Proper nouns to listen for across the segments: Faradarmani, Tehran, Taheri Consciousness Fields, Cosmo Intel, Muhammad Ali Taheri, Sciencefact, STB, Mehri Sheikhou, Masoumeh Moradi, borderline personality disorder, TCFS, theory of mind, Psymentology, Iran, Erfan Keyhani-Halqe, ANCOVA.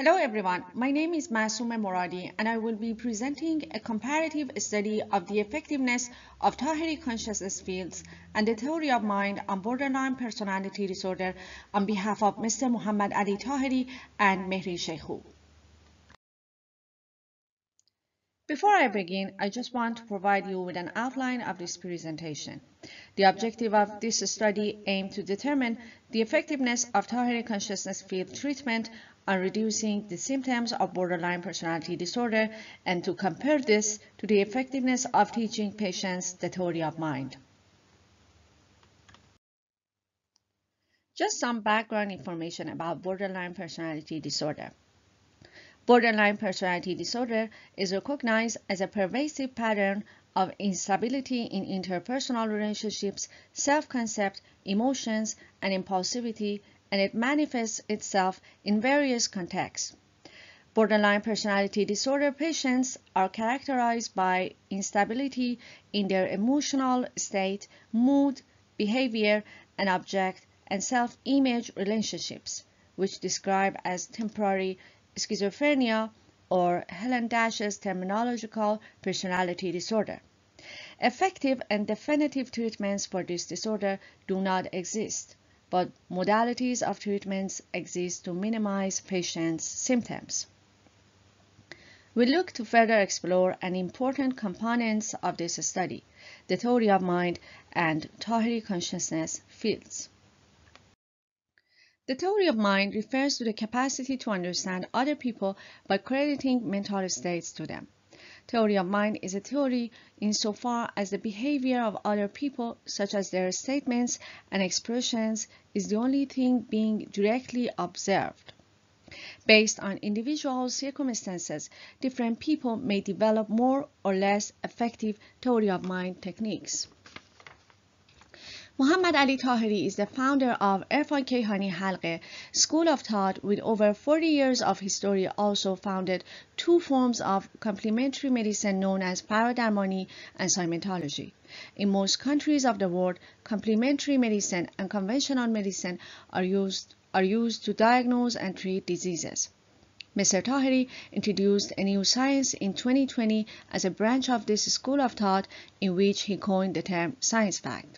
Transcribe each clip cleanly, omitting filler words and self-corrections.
Hello everyone, my name is Masoumeh Moradi and I will be presenting a comparative study of the effectiveness of Taheri Consciousness Fields and the Theory of Mind on Borderline Personality Disorder on behalf of Mr. Muhammad Ali Taheri and Mehri Sheikhou. Before I begin, I just want to provide you with an outline of this presentation. The objective of this study aimed to determine the effectiveness of Taheri Consciousness Field treatment on reducing the symptoms of borderline personality disorder and to compare this to the effectiveness of teaching patients the theory of mind. Just some background information about borderline personality disorder. Borderline personality disorder is recognized as a pervasive pattern of instability in interpersonal relationships, self-concept, emotions, and impulsivity, and it manifests itself in various contexts. Borderline personality disorder patients are characterized by instability in their emotional state, mood, behavior, and object and self-image relationships, which describe as temporary schizophrenia or Helen Dash's terminological personality disorder. Effective and definitive treatments for this disorder do not exist, but modalities of treatments exist to minimize patients' symptoms. We look to further explore an important components of this study, the theory of mind and Taheri Consciousness Fields. The theory of mind refers to the capacity to understand other people by crediting mental states to them. Theory of mind is a theory insofar as the behavior of other people, such as their statements and expressions, is the only thing being directly observed. Based on individual circumstances, different people may develop more or less effective theory of mind techniques. Muhammad Ali Taheri is the founder of Erfan Keyhani-Halqe School of Thought with over 40 years of history, also founded two forms of complementary medicine known as Faradarmani and Psymentology. In most countries of the world, complementary medicine and conventional medicine are used to diagnose and treat diseases. Mr. Taheri introduced a new science in 2020 as a branch of this school of thought in which he coined the term Sciencefact.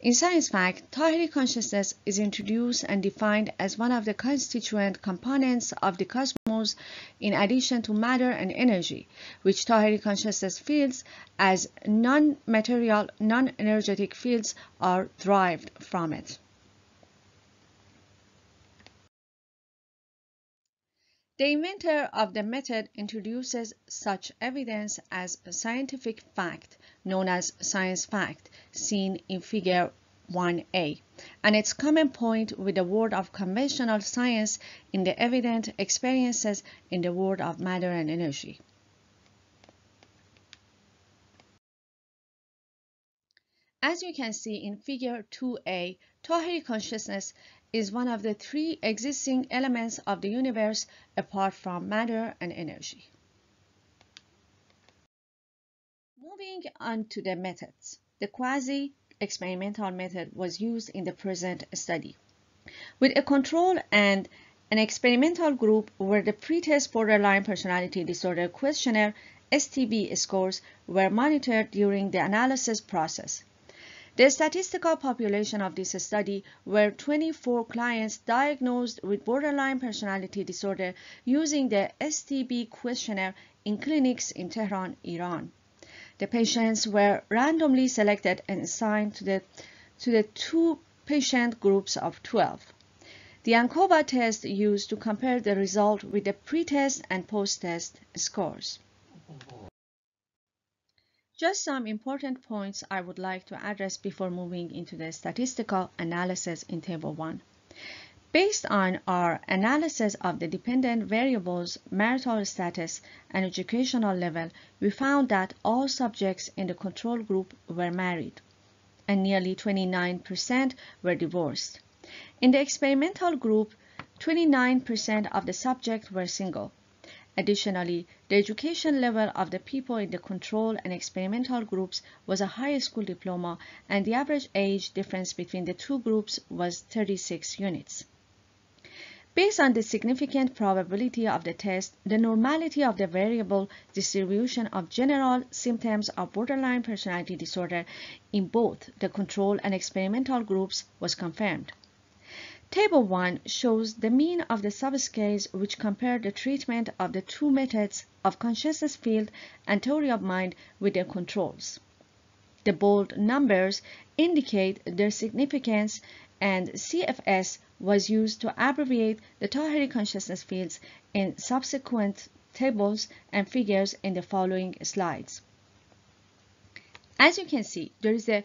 In Sciencefact, Taheri consciousness is introduced and defined as one of the constituent components of the cosmos in addition to matter and energy, which Taheri consciousness fields as non-material, non-energetic fields are derived from it. The inventor of the method introduces such evidence as a scientific fact, known as Sciencefact, seen in Figure 1A, and its common point with the world of conventional science in the evident experiences in the world of matter and energy. As you can see in Figure 2A, Taheri consciousness is one of the three existing elements of the universe apart from matter and energy. Moving on to the methods, the quasi-experimental method was used in the present study. With a control and an experimental group where the pretest borderline personality disorder questionnaire (STB) scores were monitored during the analysis process. The statistical population of this study were 24 clients diagnosed with borderline personality disorder using the STB questionnaire in clinics in Tehran, Iran. The patients were randomly selected and assigned to the two patient groups of 12. The ANCOVA test used to compare the result with the pre-test and post-test scores. Just some important points I would like to address before moving into the statistical analysis in Table 1. Based on our analysis of the dependent variables, marital status, and educational level, we found that all subjects in the control group were married, and nearly 29% were divorced. In the experimental group, 29% of the subjects were single. Additionally, the education level of the people in the control and experimental groups was a high school diploma, and the average age difference between the two groups was 36 units. Based on the significant probability of the test, the normality of the variable distribution of general symptoms of borderline personality disorder in both the control and experimental groups was confirmed. Table 1 shows the mean of the subscales which compare the treatment of the two methods of consciousness field and theory of mind with their controls. The bold numbers indicate their significance, and CFS was used to abbreviate the Taheri consciousness fields in subsequent tables and figures in the following slides. As you can see, there is a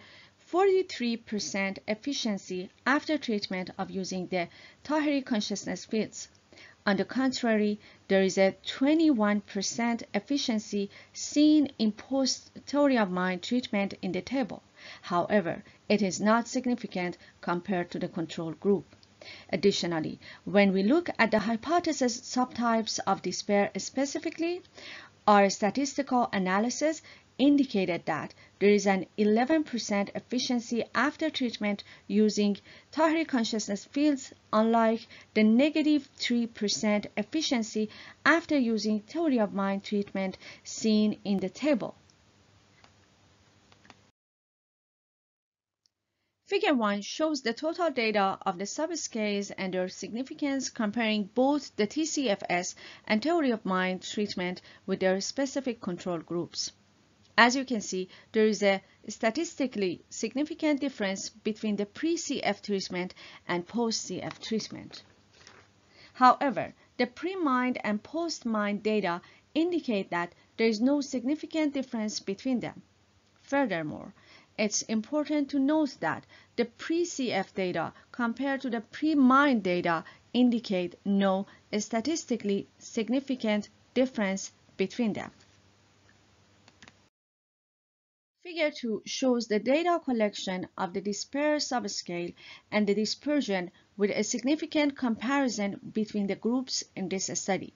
43% efficiency after treatment of using the Taheri consciousness fields. On the contrary, there is a 21% efficiency seen in post-theory of mind treatment in the table. However, it is not significant compared to the control group. Additionally, when we look at the hypothesis subtypes of despair specifically, our statistical analysis indicated that there is an 11% efficiency after treatment using Taheri consciousness fields, unlike the negative 3% efficiency after using theory of mind treatment seen in the table. Figure 1 shows the total data of the subscales and their significance comparing both the TCFS and theory of mind treatment with their specific control groups. As you can see, there is a statistically significant difference between the pre-CF treatment and post-CF treatment. However, the pre-mind and post-mind data indicate that there is no significant difference between them. Furthermore, it's important to note that the pre-CF data compared to the pre-mind data indicate no statistically significant difference between them. Figure 2 shows the data collection of the despair subscale and the dispersion with a significant comparison between the groups in this study.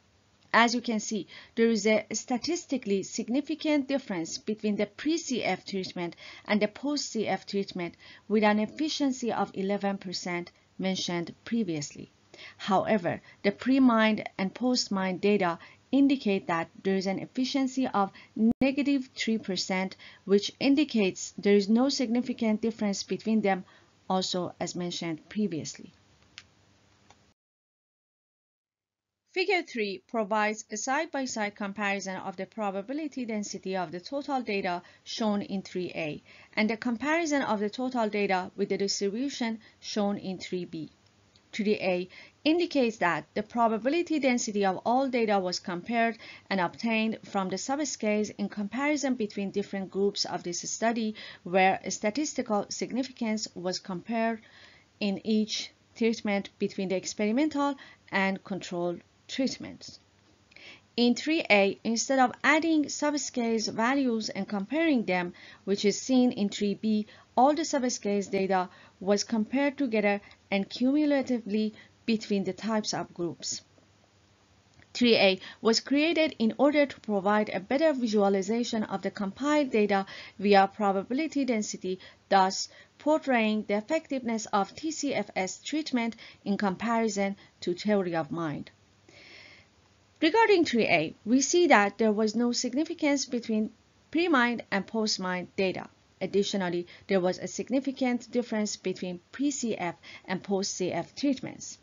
As you can see, there is a statistically significant difference between the pre-CF treatment and the post-CF treatment with an efficiency of 11% mentioned previously. However, the pre-mind and post-mind data indicate that there is an efficiency of negative 3%, which indicates there is no significant difference between them, also as mentioned previously. Figure 3 provides a side-by-side comparison of the probability density of the total data shown in 3A and the comparison of the total data with the distribution shown in 3B. 3A indicates that the probability density of all data was compared and obtained from the subscales in comparison between different groups of this study, where statistical significance was compared in each treatment between the experimental and control treatments. In 3A, instead of adding subscales values and comparing them, which is seen in 3B, all the subscales data was compared together and cumulatively between the types of groups. 3A was created in order to provide a better visualization of the compiled data via probability density, thus portraying the effectiveness of TCFS treatment in comparison to theory of mind. Regarding 3A, we see that there was no significance between pre-mind and post-mind data. Additionally, there was a significant difference between pre-CF and post-CF treatments.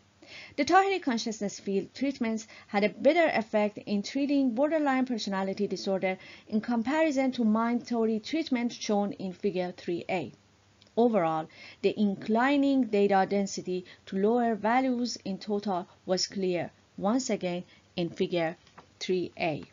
The Taheri consciousness field treatments had a better effect in treating borderline personality disorder in comparison to mind theory treatment shown in Figure 3A. Overall, the inclining data density to lower values in total was clear, once again in Figure 3A.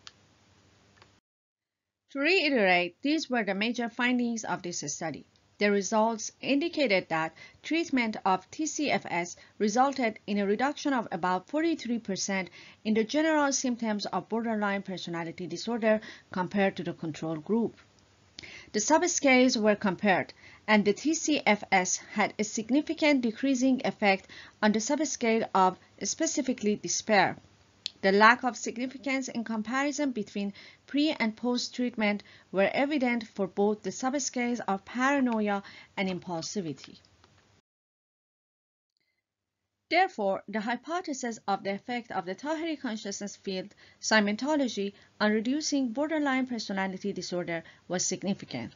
To reiterate, these were the major findings of this study. The results indicated that treatment of TCFS resulted in a reduction of about 43% in the general symptoms of borderline personality disorder compared to the control group. The subscales were compared, and the TCFS had a significant decreasing effect on the subscale of specifically despair. The lack of significance in comparison between pre- and post-treatment were evident for both the subscales of paranoia and impulsivity. Therefore, the hypothesis of the effect of the Taheri consciousness field, Psymentology, on reducing borderline personality disorder was significant.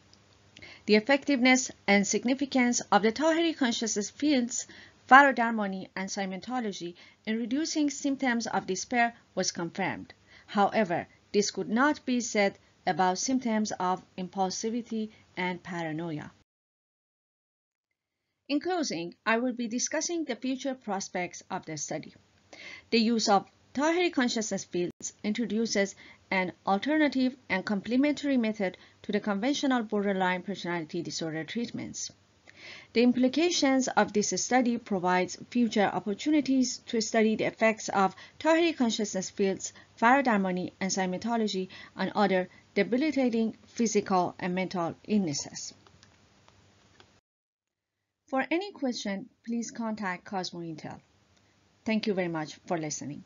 The effectiveness and significance of the Taheri consciousness fields, Faradarmani and Psymentology, in reducing symptoms of despair was confirmed. However, this could not be said about symptoms of impulsivity and paranoia. In closing, I will be discussing the future prospects of the study. The use of Taheri consciousness fields introduces an alternative and complementary method to the conventional borderline personality disorder treatments. The implications of this study provides future opportunities to study the effects of Taheri consciousness fields, Faradarmani, and Psymentology on other debilitating physical and mental illnesses. For any question, please contact Cosmo Intel. Thank you very much for listening.